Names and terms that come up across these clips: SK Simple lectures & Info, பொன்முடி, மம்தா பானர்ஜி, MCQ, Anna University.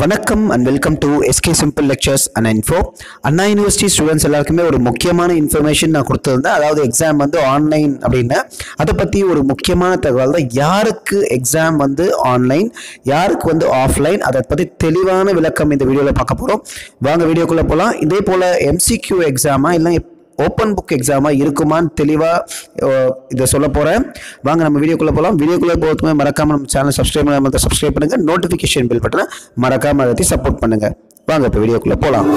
வணக்கம் and welcome to SK Simple lectures and info. Anna University students எல்லாருக்குமே ஒரு முக்கியமான இன்ஃபர்மேஷன் நான் கொடுத்திருந்தேன். அதாவது எக்ஸாம் வந்து ஆன்லைன் அப்படினா அத பத்தி ஒரு முக்கியமான தகவல் தான். யாருக்கு எக்ஸாம் வந்து ஆன்லைன், யாருக்கு வந்து ஆஃப்லைன், அத பத்தி தெளிவான விளக்கம் இந்த வீடியோல பார்க்க போறோம். வாங்க வீடியோக்குள்ள போலாம். இதே போல MCQ எக்ஸாமா இல்ல ஓபன் புக் எக்ஸாமா இருக்குமான்னு தெளிவா இத சொல்ல போறேன். வாங்க நம்ம வீடியோக்குள்ள போலாம். வீடியோக்குள்ள போறதுக்கு மறக்காம நம்ம சேனல் சப்ஸ்கிரைப் பண்ணாம சப்ஸ்கிரைப் பண்ணுங்க. நோட்டிபிகேஷன் பெல் பட்டனை மறக்காம அழுத்தி சப்போர்ட் பண்ணுங்க. வாங்க இப்ப வீடியோக்குள்ள போலாம்.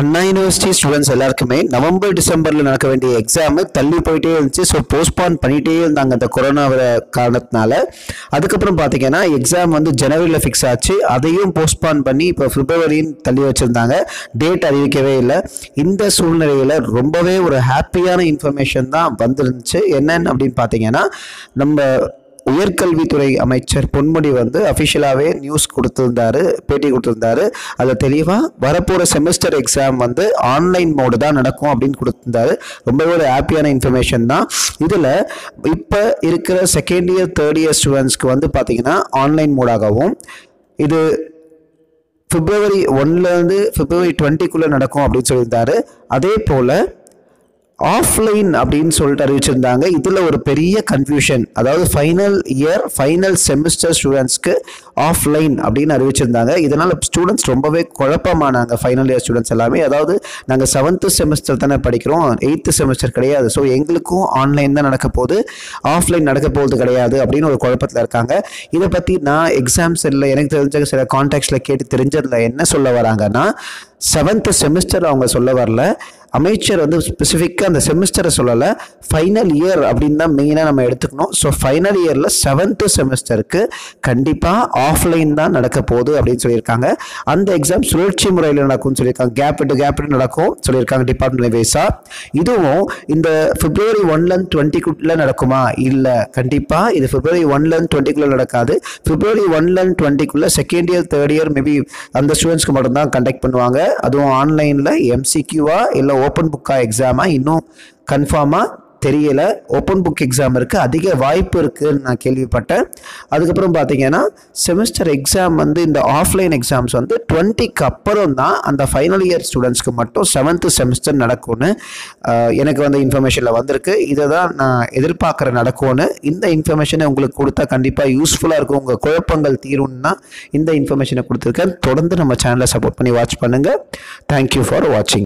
அண்ணா யூனிவர்சிட்டி ஸ்டூடெண்ட்ஸ் எல்லாருக்குமே நவம்பர் டிசம்பரில் நடக்க வேண்டிய எக்ஸாமு தள்ளி போயிட்டே இருந்துச்சு. ஸோ போஸ்ட்பான் பண்ணிகிட்டே இருந்தாங்க அந்த கொரோனா காரணத்தினால. அதுக்கப்புறம் பார்த்தீங்கன்னா எக்ஸாம் வந்து ஜனவரியில் ஃபிக்ஸ் ஆச்சு, அதையும் போஸ்ட்பான் பண்ணி இப்போ பிப்ரவரின்னு தள்ளி வச்சுருந்தாங்க. டேட் அறிவிக்கவே இல்லை. இந்த சூழ்நிலையில் ரொம்பவே ஒரு ஹாப்பியான இன்ஃபர்மேஷன் தான் வந்துருந்துச்சு. என்னென்னு அப்படின்னு பார்த்தீங்கன்னா நம்ம உயர்கல்வித்துறை அமைச்சர் பொன்முடி வந்து அஃபிஷியலாகவே நியூஸ் கொடுத்துருந்தாரு, பேட்டி கொடுத்துருந்தாரு. அதில் தெளிவாக வரப்போகிற செமஸ்டர் எக்ஸாம் வந்து ஆன்லைன் மோடு தான் நடக்கும் அப்படின்னு கொடுத்துருந்தாரு. ரொம்பவே ஒரு ஹாப்பியான இன்ஃபர்மேஷன் தான். இதில் இப்போ இருக்கிற செகண்ட் இயர் தேர்ட் இயர் ஸ்டூடெண்ட்ஸ்க்கு வந்து பார்த்திங்கன்னா ஆன்லைன் மோடாகவும் இது February 1 February 20 நடக்கும் அப்படின்னு சொல்லியிருந்தாரு. அதே போல் ஆஃப்லைன் அப்படின்னு சொல்லிட்டு அறிவிச்சிருந்தாங்க. இதில் ஒரு பெரிய கன்ஃபியூஷன், அதாவது ஃபைனல் இயர் ஃபைனல் செமிஸ்டர் ஸ்டூடெண்ட்ஸ்க்கு ஆஃப்லைன் அப்படின்னு அறிவிச்சிருந்தாங்க. இதனால் ஸ்டூடெண்ட்ஸ் ரொம்பவே குழப்பமானாங்க. ஃபைனல் இயர் ஸ்டூடெண்ட்ஸ் எல்லாமே, அதாவது நாங்கள் 7th செமஸ்டர் தானே படிக்கிறோம், 8th செமஸ்டர் கிடையாது, ஸோ எங்களுக்கும் ஆன்லைன் தான் நடக்க போகுது, ஆஃப்லைன் நடக்க போகிறது கிடையாது அப்படின்னு ஒரு குழப்பத்தில் இருக்காங்க. இதை பற்றி நான் எக்ஸாம்ஸ் இல்லை, எனக்கு தெரிஞ்ச சில கான்டாக்ட்ஸில் கேட்டு தெரிஞ்சதில் என்ன சொல்ல வராங்கன்னா 7th செமஸ்டர் அவங்க சொல்ல வரல, அமைச்சர் வந்து ஸ்பெசிஃபிக்காக அந்த செமஸ்டரை சொல்லலை, ஃபைனல் இயர் அப்படின்னு தான் மெயினாக நம்ம எடுத்துக்கணும். ஸோ ஃபைனல் இயரில் 7th செமஸ்டருக்கு கண்டிப்பாக ஆஃப்லைன் தான் நடக்க போகுது அப்படின்னு சொல்லியிருக்காங்க. அந்த எக்ஸாம் சுழற்சி முறையில் நடக்கும்னு சொல்லியிருக்காங்க, கேப் விட்டு நடக்கும் சொல்லியிருக்காங்க டிபார்ட்மெண்ட் வைஸாக. இதுவும் இந்த February 1 and 20 நடக்குமா, இல்லை கண்டிப்பாக இது February 1 and 20 நடக்காது. February 1 and 20 second year third year maybe அந்த ஸ்டூடெண்ட்ஸ்க்கு மட்டும்தான் கண்டக்ட் பண்ணுவாங்க. அதுவும் ஆன்லைனில் MCQவா இல்லை ஓப்பன் புக்கா எக்ஸாமா இன்னும் கன்ஃபார்மாக தெரியல. ஓப்பன் புக் எக்ஸாம் இருக்குது, அதிக வாய்ப்பு இருக்குதுன்னு நான் கேள்விப்பட்டேன். அதுக்கப்புறம் பார்த்தீங்கன்னா செமஸ்டர் எக்ஸாம் வந்து இந்த ஆஃப்லைன் எக்ஸாம்ஸ் வந்து 20க்கு அப்புறம் தான் அந்த ஃபைனல் இயர் ஸ்டூடெண்ட்ஸ்க்கு மட்டும் 7th செமஸ்டர் நடக்கும்னு எனக்கு வந்து இன்ஃபர்மேஷனில் வந்திருக்கு. இதை தான் நான் எதிர்பார்க்குற நடக்கும்னு. இந்த இன்ஃபர்மேஷனை உங்களுக்கு கொடுத்தா கண்டிப்பாக யூஸ்ஃபுல்லாக இருக்கும், உங்கள் குழப்பங்கள் தீரும்னா இந்த இன்ஃபர்மேஷனை கொடுத்துருக்கேன். தொடர்ந்து நம்ம சேனலை சப்போர்ட் பண்ணி வாட்ச் பண்ணுங்கள். தேங்க்யூ ஃபார் வாட்சிங்.